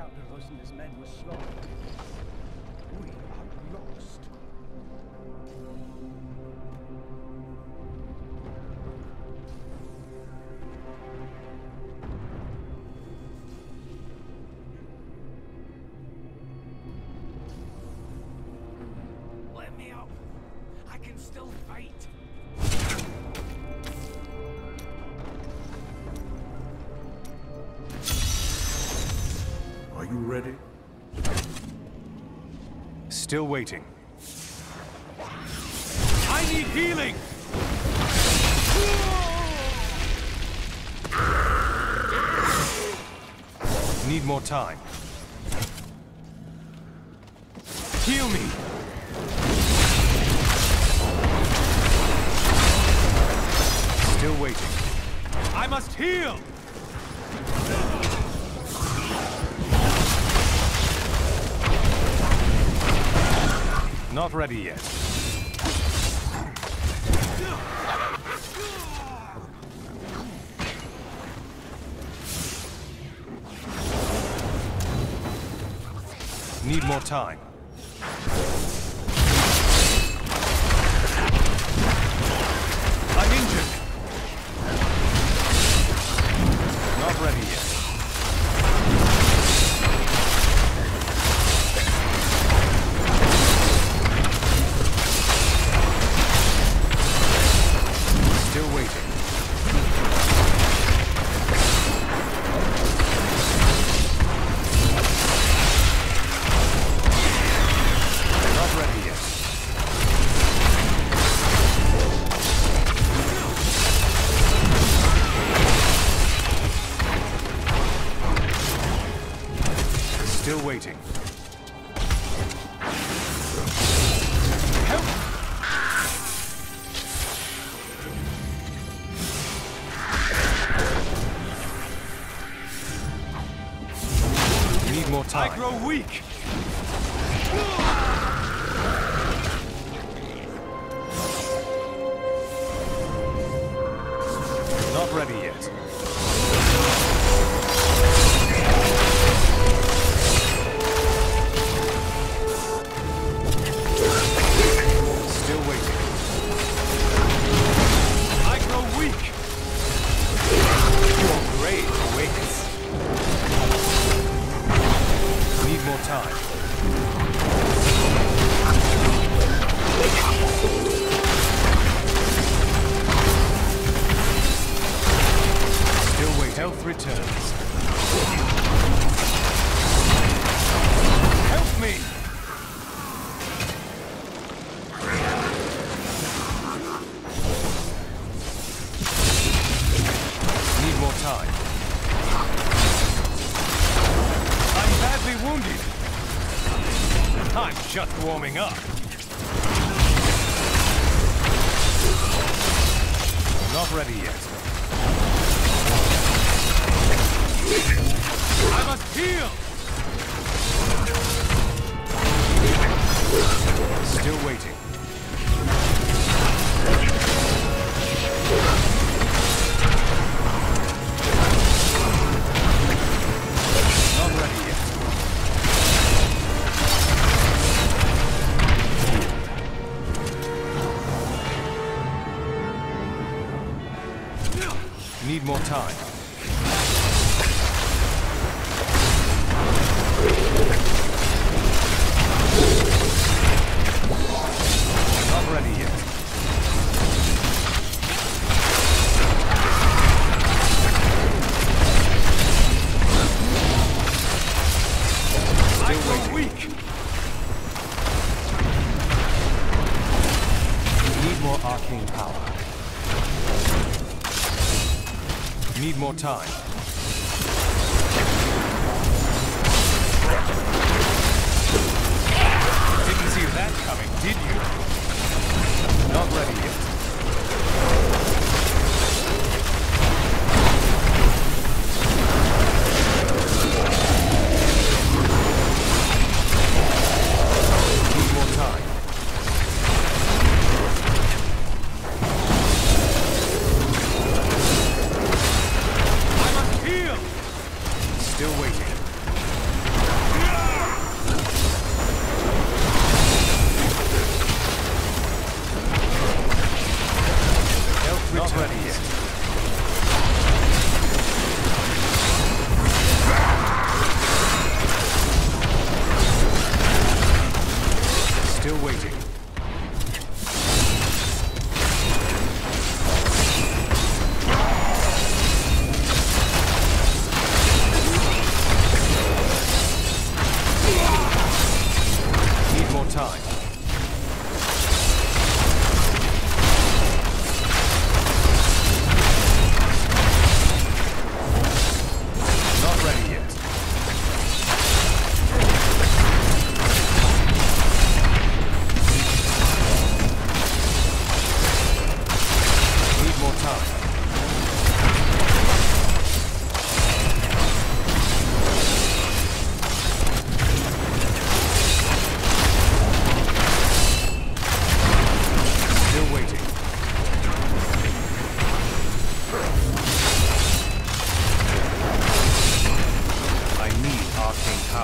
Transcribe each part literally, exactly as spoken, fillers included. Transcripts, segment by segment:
Count of us and his men were slaughtered. We are lost. Let me up. I can still fight. You ready? Still waiting. I need healing! Need more time. Heal me! Still waiting. I must heal! Not ready yet. Need more time. I'm injured. Not ready yet. Still waiting. Help! Need more time. I grow weak. Not ready yet. Health returns. Help me! Need more time. I'm badly wounded. I'm just warming up. Not ready yet. I must heal! Still waiting. Not ready yet. Need more time. Arcane power. Need more time. Didn't see that coming, did you? Not ready yet. Need more time. Still waiting.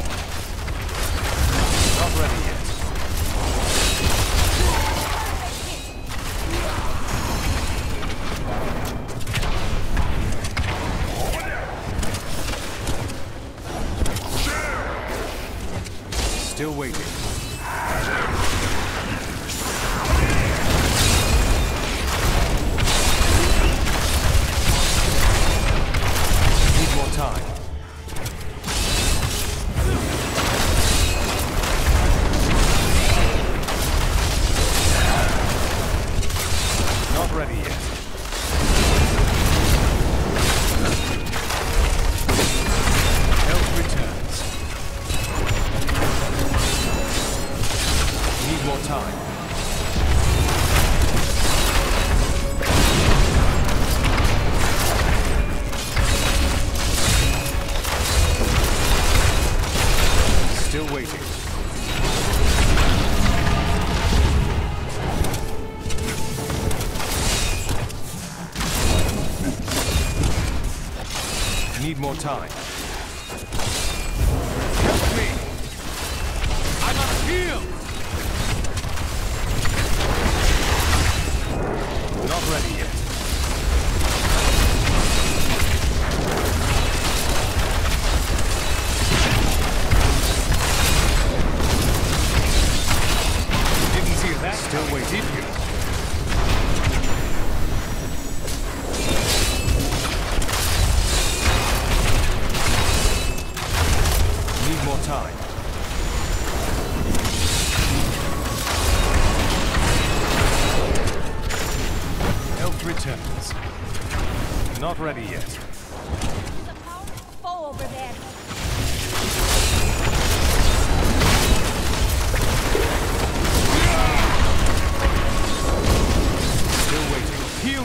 power. Not ready yet. Still waiting. Need more time. Not ready yet. Need more time. Help me! I'm on field! Not ready yet. Didn't see that. Still wait, did you? Time. Health returns. Not ready yet. There's a powerful foe over there. Still waiting. Heal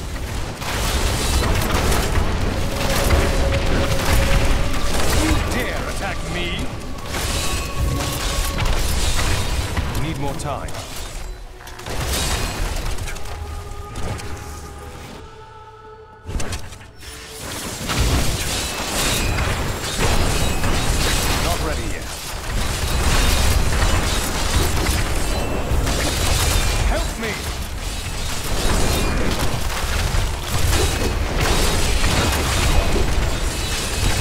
You dare attack me? Need more time. Not ready yet. Help me!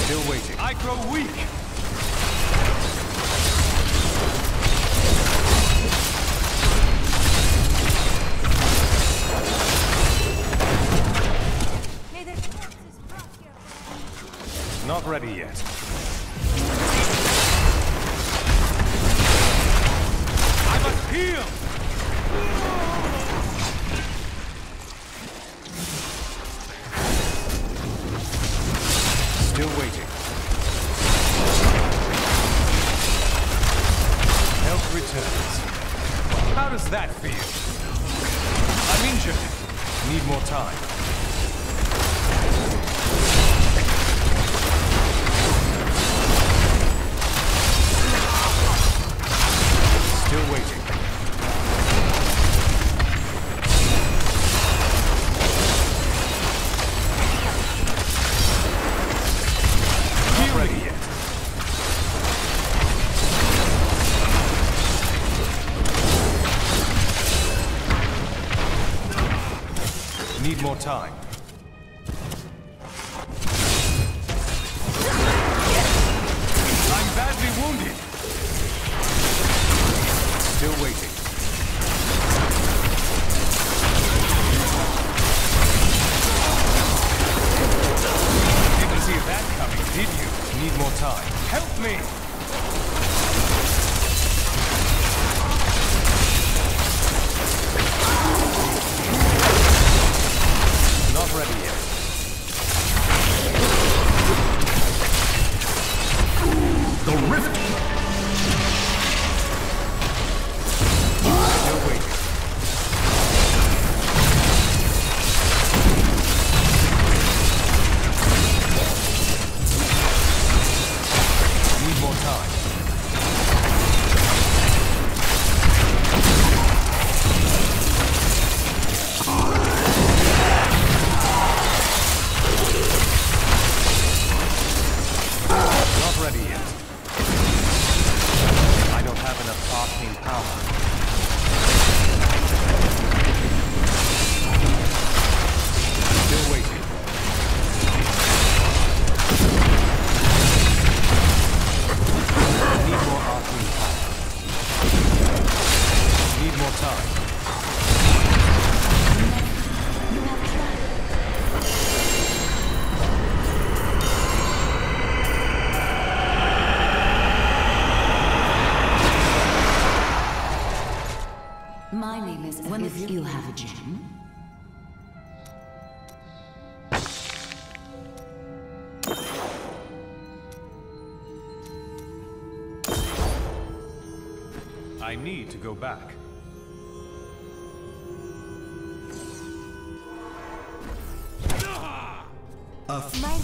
Still waiting. I grow weak. Not ready yet. I must heal! Still waiting. Help returns. How does that feel? I'm injured. Need more time. Still waiting. Not ready yet. Need more time. I'm badly wounded. Still waiting. Didn't see that coming, did you? Need more time. Help me! Not ready yet. The Rift! Not ready yet. I need to go back. Uh,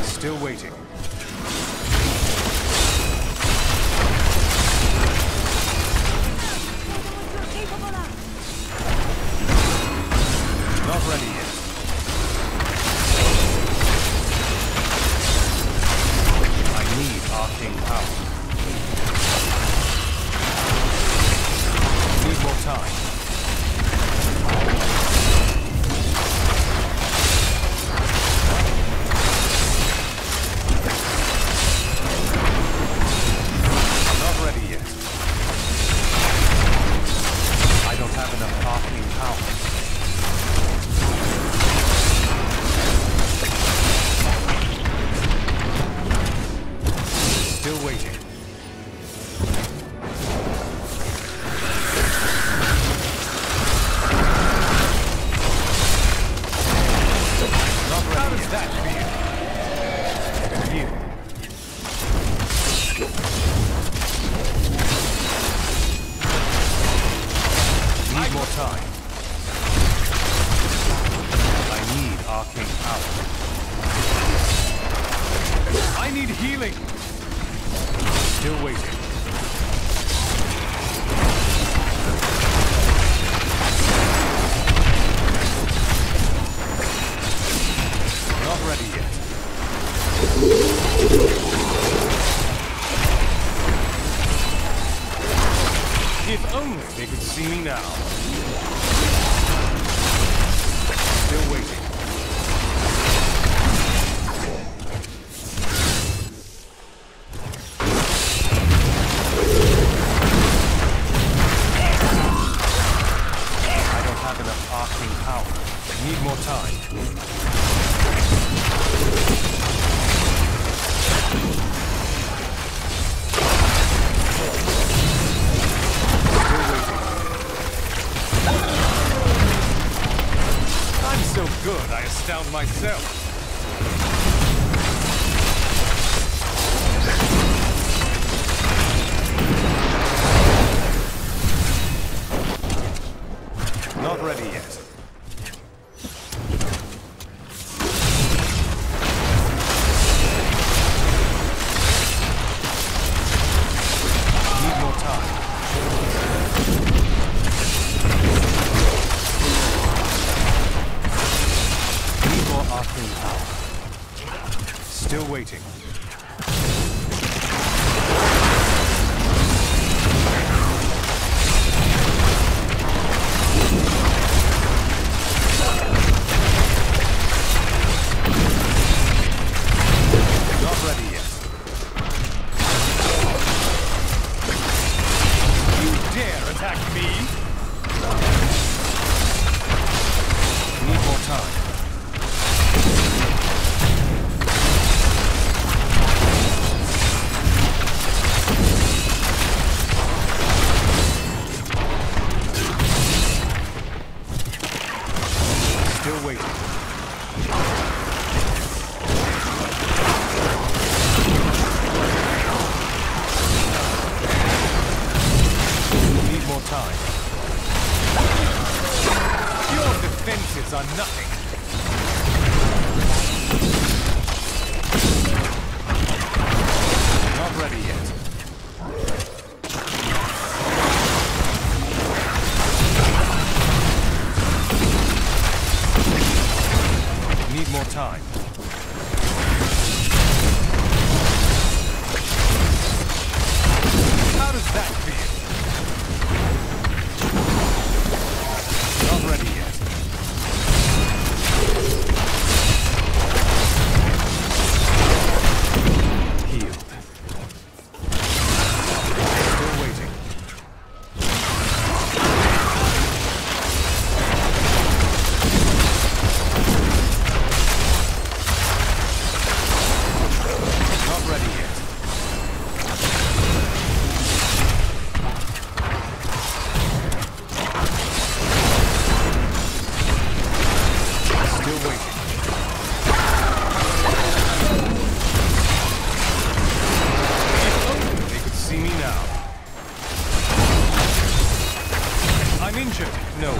Still waiting. Not ready yet. I need arcing power. Need more time. Myself. Not ready yet. Need more time. Still waiting. Not ready yet. You dare attack me? Need more time. Are nothing. Not ready yet. Need more time. How should know.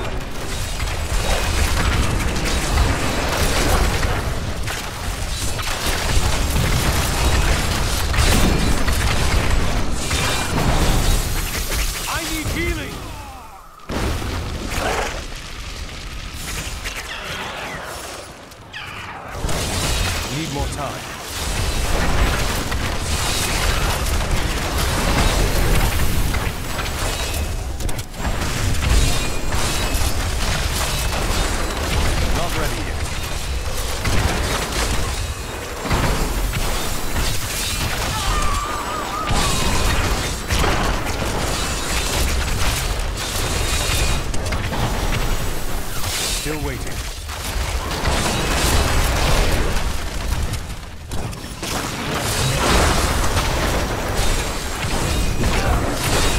I need healing. Need more time. Still waiting.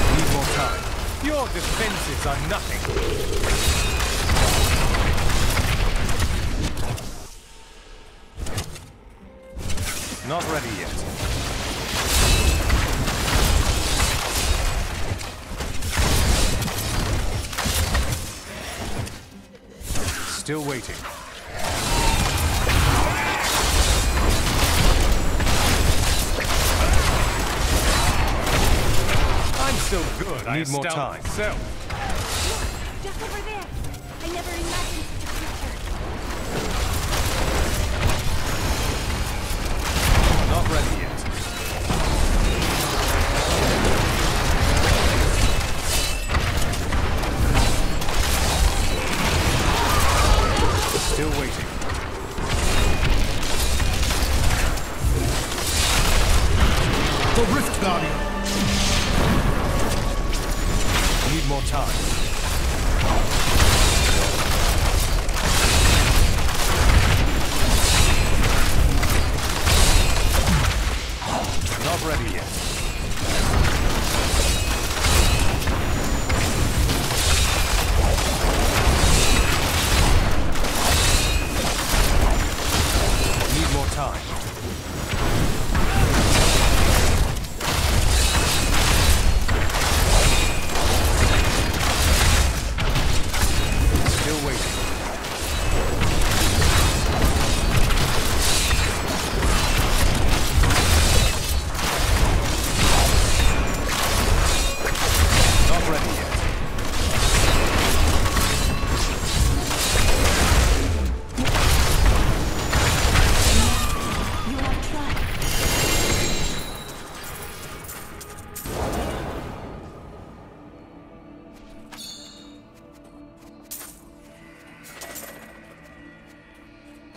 Need more time. Your defenses are nothing. Not ready yet. Still waiting. I'm still good. I need more time. So. Look, just over there. I never imagined the future. Not ready yet. Still waiting. The Rift Guardian. Need more time. Not ready yet.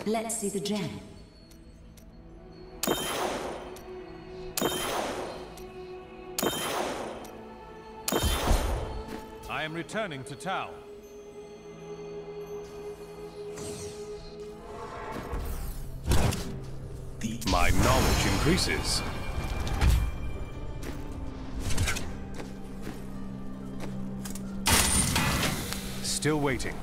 Let's see the gem. I am returning to town. My knowledge increases. Still waiting.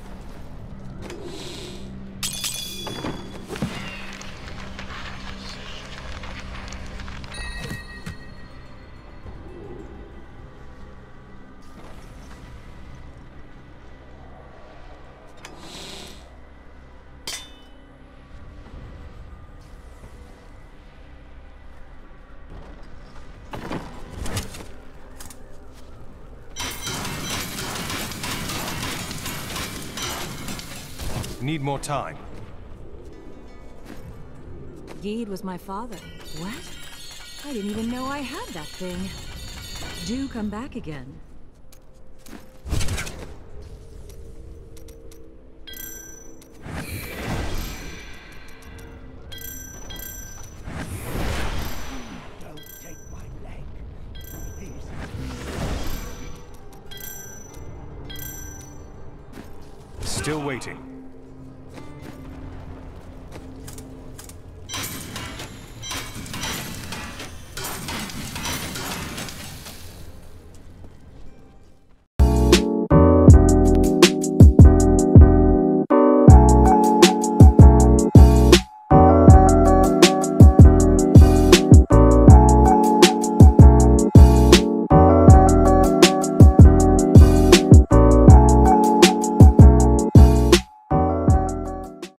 Need more time. Gede was my father. What? I didn't even know I had that thing. Do come back again. Still waiting.